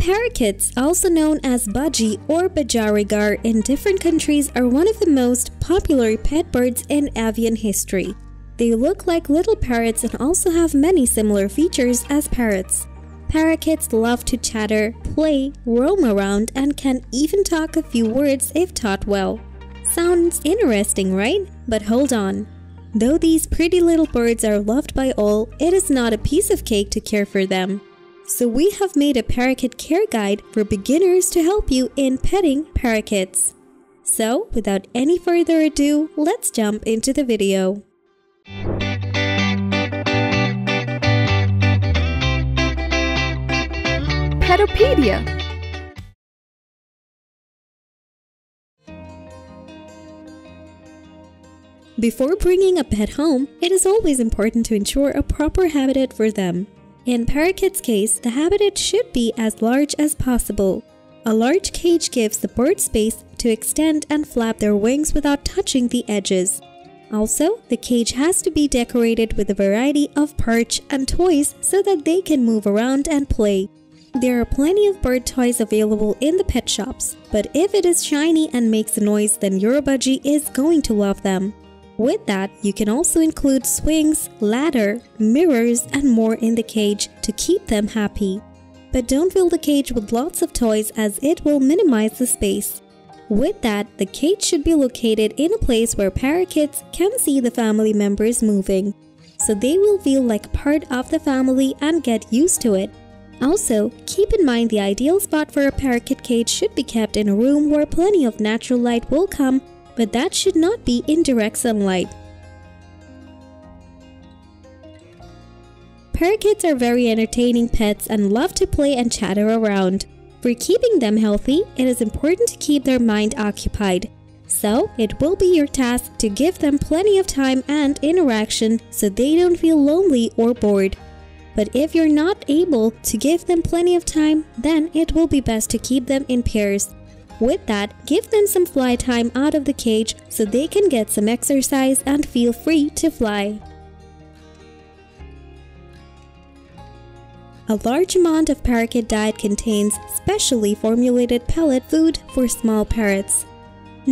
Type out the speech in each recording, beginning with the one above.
Parakeets, also known as budgie or bajarigar in different countries, are one of the most popular pet birds in avian history. They look like little parrots and also have many similar features as parrots. Parakeets love to chatter, play, roam around, and can even talk a few words if taught well. Sounds interesting, right? But hold on. Though these pretty little birds are loved by all, it is not a piece of cake to care for them. So we have made a parakeet care guide for beginners to help you in petting parakeets. So without any further ado, let's jump into the video. Petopedia. Before bringing a pet home, it is always important to ensure a proper habitat for them. In parakeets' case, the habitat should be as large as possible. A large cage gives the bird space to extend and flap their wings without touching the edges. Also, the cage has to be decorated with a variety of perch and toys so that they can move around and play. There are plenty of bird toys available in the pet shops, but if it is shiny and makes a noise, then your budgie is going to love them. With that, you can also include swings, ladder, mirrors, and more in the cage to keep them happy. But don't fill the cage with lots of toys as it will minimize the space. With that, the cage should be located in a place where parakeets can see the family members moving, so they will feel like part of the family and get used to it. Also, keep in mind the ideal spot for a parakeet cage should be kept in a room where plenty of natural light will come, but that should not be in direct sunlight. Parakeets are very entertaining pets and love to play and chatter around. For keeping them healthy, it is important to keep their mind occupied. So, it will be your task to give them plenty of time and interaction so they don't feel lonely or bored. But if you're not able to give them plenty of time, then it will be best to keep them in pairs. With that, give them some fly time out of the cage so they can get some exercise and feel free to fly. A large amount of parakeet diet contains specially formulated pellet food for small parrots.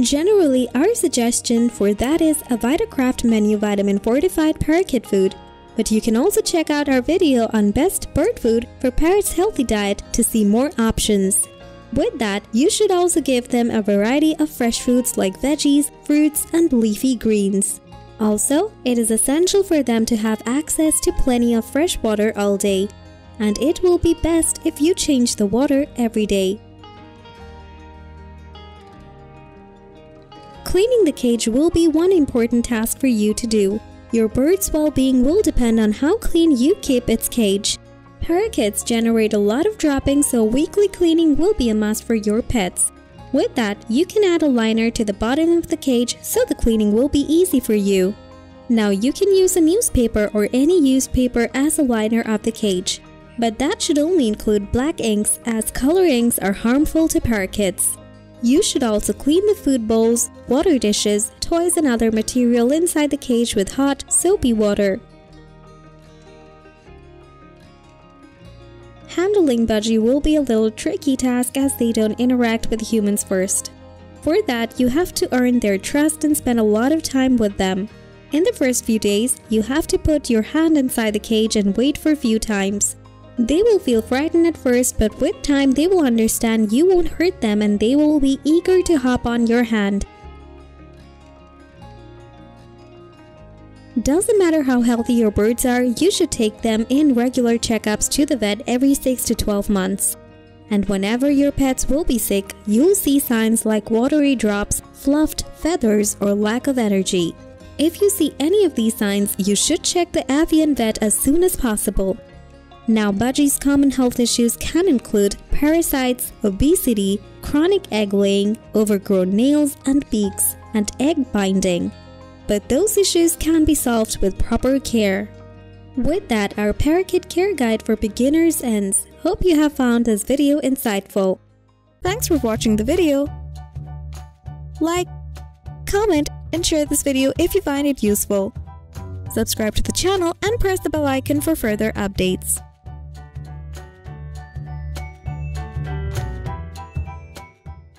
Generally, our suggestion for that is a Vitacraft menu vitamin fortified parakeet food, but you can also check out our video on best bird food for parrots' healthy diet to see more options. With that, you should also give them a variety of fresh foods like veggies, fruits, and leafy greens. Also, it is essential for them to have access to plenty of fresh water all day, and it will be best if you change the water every day. Cleaning the cage will be one important task for you to do. Your bird's well-being will depend on how clean you keep its cage. Parakeets generate a lot of droppings, so weekly cleaning will be a must for your pets. With that, you can add a liner to the bottom of the cage so the cleaning will be easy for you. Now you can use a newspaper or any used paper as a liner of the cage, but that should only include black inks as color inks are harmful to parakeets. You should also clean the food bowls, water dishes, toys and other material inside the cage with hot, soapy water. Handling budgie will be a little tricky task as they don't interact with humans first. For that, you have to earn their trust and spend a lot of time with them. In the first few days, you have to put your hand inside the cage and wait for a few times. They will feel frightened at first, but with time they will understand you won't hurt them and they will be eager to hop on your hand. Doesn't matter how healthy your birds are, you should take them in regular checkups to the vet every 6 to 12 months. And whenever your pets will be sick, you'll see signs like watery drops, fluffed feathers, or lack of energy. If you see any of these signs, you should check the avian vet as soon as possible. Now, budgies' common health issues can include parasites, obesity, chronic egg laying, overgrown nails and beaks, and egg binding. But those issues can be solved with proper care. With that, our parakeet care guide for beginners ends. Hope you have found this video insightful. Thanks for watching the video. Like, comment, and share this video if you find it useful. Subscribe to the channel and press the bell icon for further updates.